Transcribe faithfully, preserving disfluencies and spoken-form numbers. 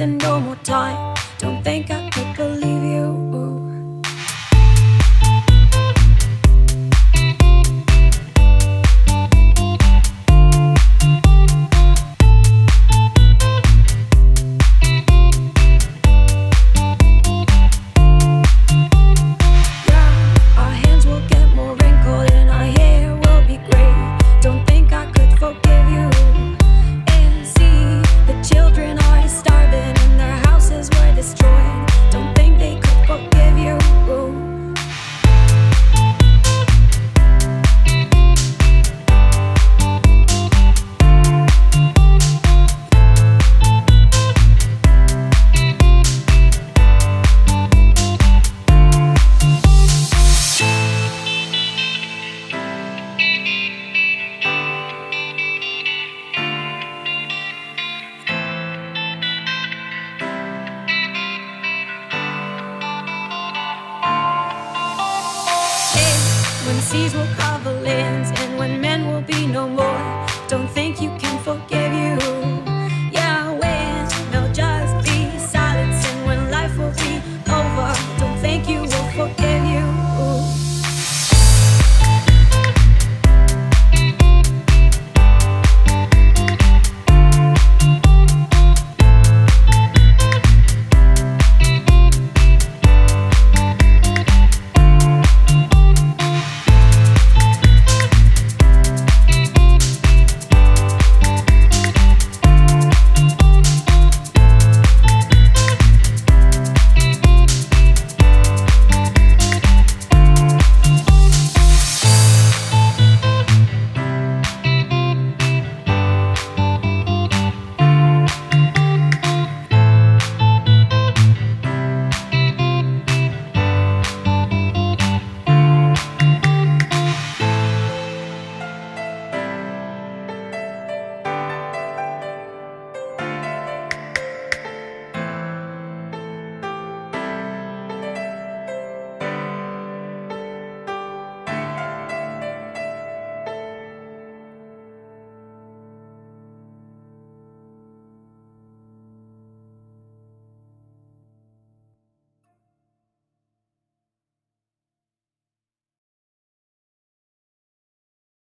wasting no more time.